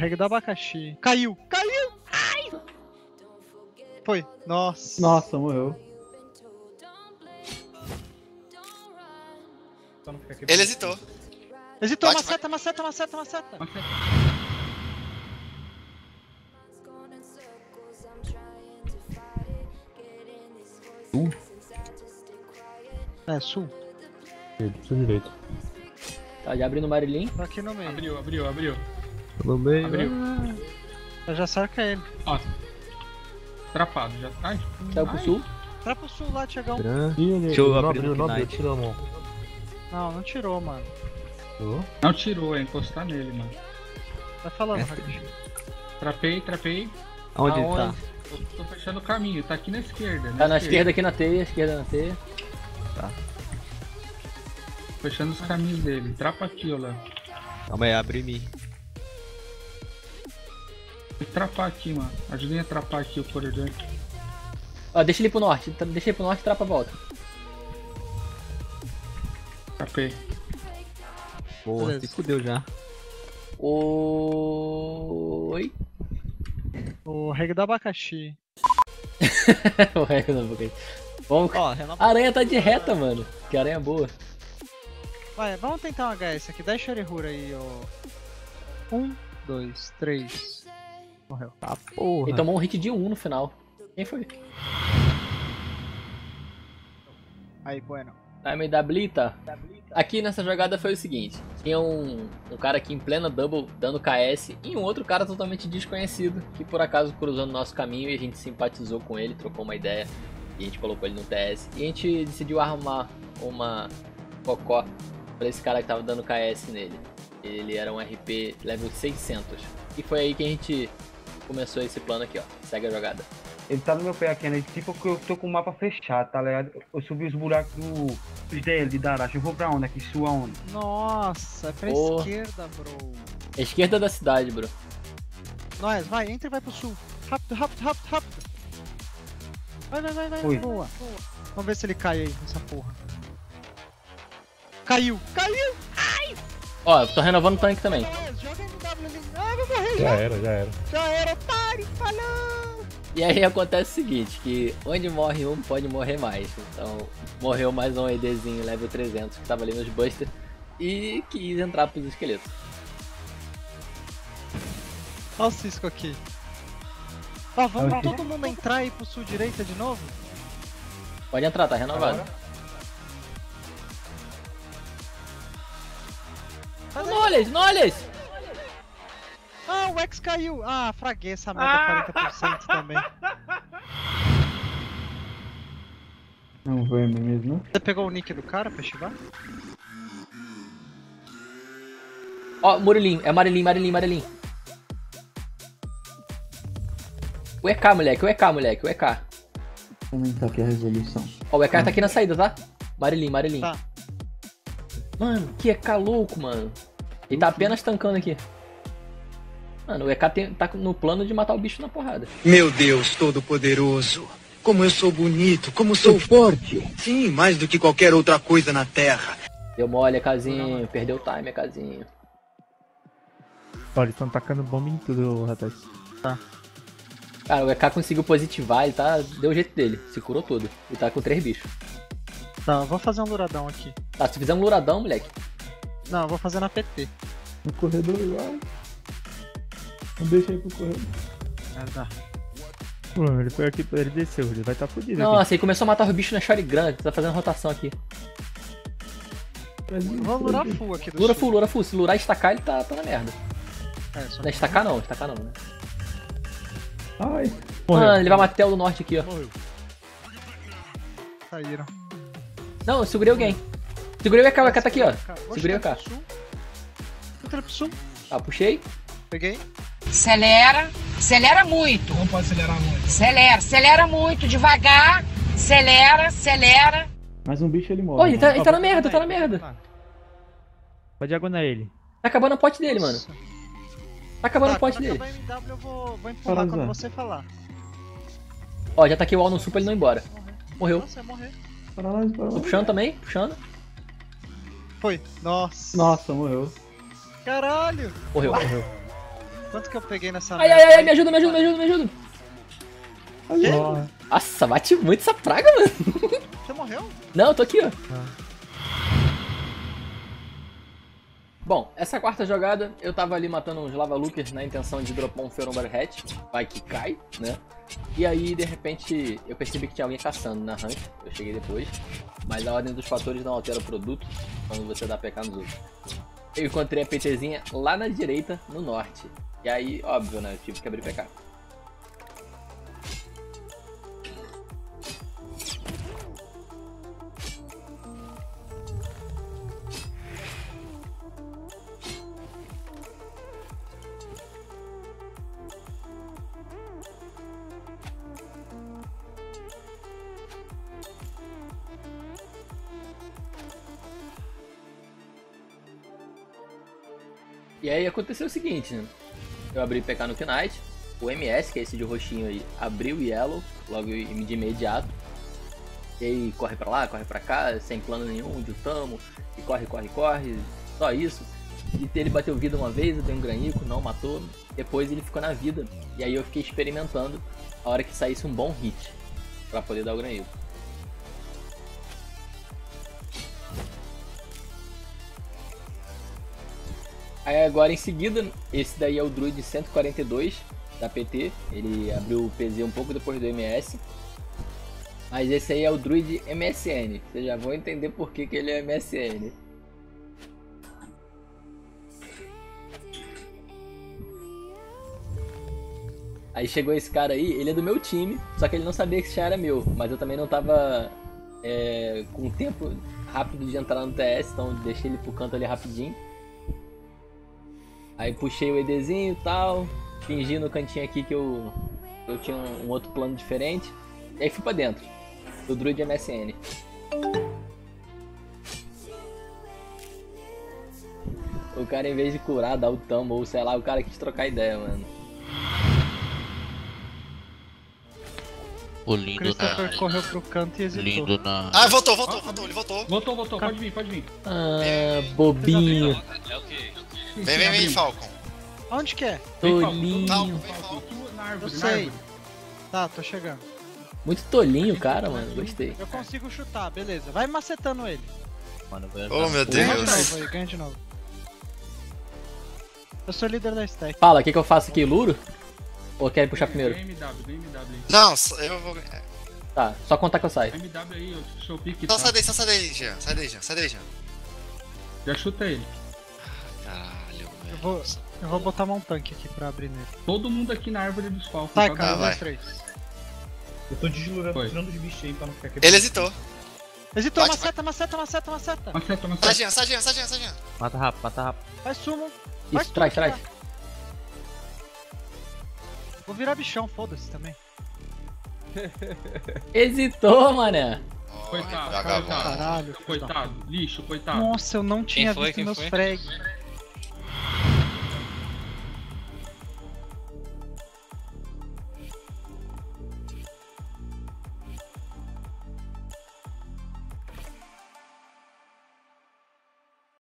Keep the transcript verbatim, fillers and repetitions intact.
reggae do abacaxi. Caiu! Caiu! Ai! Foi. Nossa. Nossa, morreu. Ele hesitou. Hesitou, bate, maceta, bate. maceta, maceta, maceta, maceta. Sul? É, sul. Sul direito. Tá, já abrindo o Marilyn? Tá aqui no meio. Abriu, abriu, abriu. Pelo meio. Abriu. Ah, já saca ele. Ó. Trapado, já sai. Saiu pro sul? Sai pro sul lá, Tiagão. Deixa eu abrir o nome, eu tiro a mão. Não, não tirou, mano. Tirou? Não tirou, é encostar nele, mano. Tá falando, Hakashi. Trapei, trapei. Aonde ele tá? Tô fechando o caminho, tá aqui na esquerda. Tá na esquerda aqui na teia, esquerda na teia. Tá. Fechando os caminhos dele, trapa aqui, ó lá. Calma aí, abre mim. Tem que trapar aqui, mano. Ajudem a trapar aqui o corredor. Ó, deixa ele pro norte, deixa ele pro norte e trapa a volta. Trapei. Boa, se fudeu já. Oi. O reg do abacaxi. O reg do abacaxi. Vamos... Ó, a aranha tá de reta, mano. Que aranha boa. Vai, vamos tentar um H S aqui. Dá Shorihura aí, ó. Um, dois, três. Morreu. Tá, porra. Ele tomou um hit de um no final. Quem foi? Aí, bueno. Time da Blita. Aqui nessa jogada foi o seguinte. Tinha um, um cara aqui em plena double dando K S e um outro cara totalmente desconhecido que por acaso cruzou no nosso caminho e a gente simpatizou com ele, trocou uma ideia e a gente colocou ele no T S. E a gente decidiu arrumar uma cocó pra esse cara que tava dando K S nele. Ele era um R P level seiscentos. E foi aí que a gente começou esse plano aqui, ó. Segue a jogada. Ele tá no meu pé aqui, né? Tipo que eu tô com o mapa fechado, tá ligado? Eu subi os buracos do... dele, de Darash. Eu vou pra onde aqui? Sua onde? Nossa, é pra oh. esquerda, bro. É esquerda da cidade, bro. Nós, vai, entra e vai pro sul. Rápido, rápido, rápido, rápido. Vai, vai, vai, vai. Boa. Boa. Vamos ver se ele cai aí, essa porra. Caiu, caiu! Ai! Ó, eu tô renovando o tanque também. Joga M W ali. Ah, vou morrer já. Já era, já era. Já era, pare, falou! E aí acontece o seguinte, que onde morre um, pode morrer mais. Então, morreu mais um EDzinho level trezentos que tava ali nos Buster e quis entrar pros esqueletos. Olha o Cisco aqui. Ó, vamos é todo mundo entrar e pro sul direita de novo? Pode entrar, tá renovado. Knowledge, knowledge! Ah, o X caiu! Ah, fraguei essa merda quarenta por cento também. Não foi mesmo? Você pegou o nick do cara pra chegar? Ó, oh, Murilim, é Marilim, Marilim, Marilim. O E K, moleque, o E K, moleque, o E K. Também tá aqui a resolução. Ó, oh, o E K ah. tá aqui na saída, tá? Marilim, Marilim. Tá. Mano, que E K louco, mano. Ele tá apenas tankando aqui. Mano, o E K tem, tá no plano de matar o bicho na porrada. Meu Deus Todo-Poderoso, como eu sou bonito, como sou forte. Sim, mais do que qualquer outra coisa na Terra. Deu mole, EKzinho, perdeu o time, EKzinho. Olha, eles estão tacando bomba em tudo, rapaz. Tá. Cara, o E K conseguiu positivar, ele tá... deu o jeito dele, se curou todo. E tá com três bichos. Tá, eu vou fazer um luradão aqui. Tá, se fizer um luradão, moleque. Não, eu vou fazer na P T. No corredor igual. Deixa aí pro corredor. Ah, tá. Mano, ele foi aqui, ele desceu, ele vai estar tá fudido. Nossa, aqui. Ele começou a matar os bichos na Shorigram, tá fazendo rotação aqui. Vamos lurar full aqui do Lura sul. full, lura full. Se lurar e estacar, ele tá, tá na merda. É, só não é estacar não, estacar não, né? Ai. Morreu. Mano, ele vai matar o do norte aqui, ó. Morreu. Saíram. Não, eu segurei alguém. Segurei o E K, o E K tá aqui, ó. Segurei o E K. Entra pro sul. Tá, puxei. Peguei. Acelera, acelera muito. Não pode acelerar muito. Acelera, acelera muito, devagar. Acelera, acelera. Mas um bicho ele morre. Olha, ele tá, ele tá na merda, tá na merda. Vai diagonar ele. Tá acabando a pote dele, mano. Tá acabando tá, a pote dele. Quando acabar a M W eu vou, vou empurrar Paralizar. quando você falar. Ó, já taquei o wall no sul pra ele não ir embora. Morreu. Nossa, morreu. Tô puxando também, puxando. Foi. Nossa. Nossa, morreu. Caralho. Morreu, ah. morreu. Quanto que eu peguei nessa ai, merda? Ai, ai, me ajuda, me ajuda, me ajuda, me ajuda. Ai, nossa, bate muito essa praga, mano. Você morreu? Não, eu tô aqui, ó. Ah. Bom, essa quarta jogada, eu tava ali matando uns Lava Lookers na intenção de dropar um Feron Body Hatch, vai que cai, né? E aí, de repente, eu percebi que tinha alguém caçando na rank, eu cheguei depois, mas a ordem dos fatores não altera o produto quando você dá P K nos outros. Eu encontrei a PTzinha lá na direita, no norte, e aí, óbvio, né, eu tive que abrir P K. E aí aconteceu o seguinte, né? Eu abri P K no Knight, o M S, que é esse de roxinho aí, abriu o Yellow, logo de imediato. E aí corre pra lá, corre pra cá, sem plano nenhum, jutamo, e corre, corre, corre, só isso. E ele bateu vida uma vez, eu dei um granico, não matou, depois ele ficou na vida. E aí eu fiquei experimentando a hora que saísse um bom hit, pra poder dar o granico. Aí agora em seguida, esse daí é o Druid cento e quarenta e dois da P T, ele abriu o P Z um pouco depois do M S. Mas esse aí é o Druid M S N, vocês já vão entender por que, que ele é M S N. Aí chegou esse cara aí, ele é do meu time, só que ele não sabia que esse já era meu, mas eu também não tava é, com o tempo rápido de entrar no T S, então deixei ele pro canto ali rapidinho. Aí puxei o EDzinho e tal, fingi no cantinho aqui que eu, eu tinha um, um outro plano diferente. E aí fui pra dentro, do Druid M S N. O cara em vez de curar, dar o tambo ou sei lá, o cara quis trocar ideia, mano. O lindo Christopher na... correu pro canto e hesitou. Lindo na... Ah, voltou, voltou, ah, voltou, ele voltou. Voltou, voltou, pode vir, pode vir. Ah, bobinho. É o que? Vem, vem, vem, Falcon. Onde que é? Tolinho. Falcon, vem, Falcon. Na árvore, eu sei. Tá, tô chegando. Muito tolinho, cara, mano. Gostei. Eu consigo chutar, beleza. Vai macetando ele. Mano, vai. Oh, meu Deus. Ganha de novo. Eu sou líder da stack. Fala, o que que eu faço aqui? Luro? Ou quer puxar primeiro? Não, eu vou... Tá, só contar que eu saio. M W aí, eu sou o pique. Só sai daí, só sai daí, Jean. Sai daí, Jean. Sai daí, Jean. Já chuta ele. Eu vou, eu vou botar um tanque aqui pra abrir nele. Todo mundo aqui na árvore dos falcos. Tá, cara, vai. Três. Eu tô deslurando os bichos aí pra não ficar quebrado. Ele hesitou. Hesitou, bate, maceta, maceta, maceta, maceta, maceta. Maceta, Sajinha, Sajinha, Sajinha, Sajinha. Mata rápido, mata rápido. Vai, sumo. Vai, isso, traz, traz. Vou virar bichão, foda-se também. Hesitou, mané. Coitado, coitado. Caralho, coitado, lixo, coitado. Nossa, eu não tinha visto meus frags.